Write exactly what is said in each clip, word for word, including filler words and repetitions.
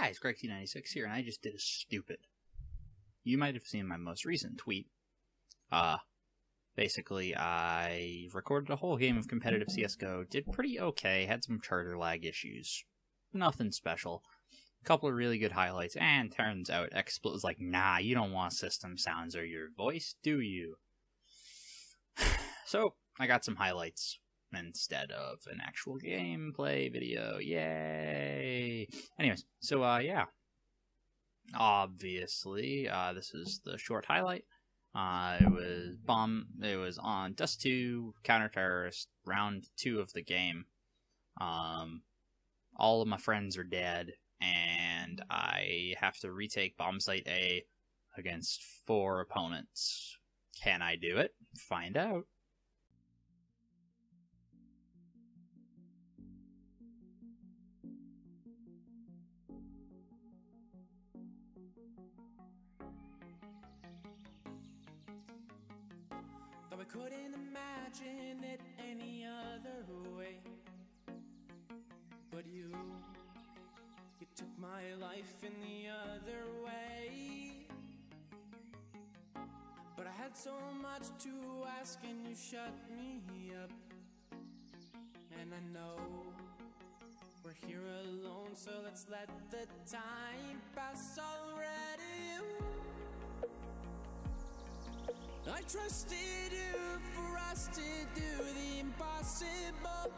guys, Greg C ninety-six here, and I just did a stupid. You might have seen my most recent tweet. Uh, basically, I recorded a whole game of competitive C S G O, did pretty okay, had some charter lag issues. Nothing special. A couple of really good highlights, and turns out XSplit was like, nah, you don't want system sounds or your voice, do you? So, I got some highlights instead of an actual gameplay video. Yay! Anyways, so, uh, yeah. Obviously, uh, this is the short highlight. Uh, it was bomb. It was on Dust two, counter-terrorist, round two of the game. Um, all of my friends are dead, and I have to retake Bombsite A against four opponents. Can I do it? Find out. Though I couldn't imagine it any other way, but you, you took my life in the other way. But I had so much to ask and you shut me up, and I know we're here alone, so let's let the time pass already. I trusted you for us to do the impossible.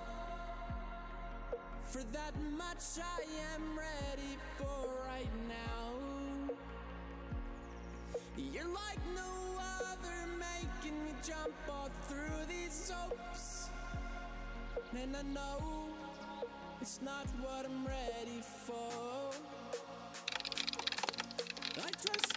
For that much I am ready for right now. You're like no other, making me jump all through these hopes. And I know it's not what I'm ready for. I trust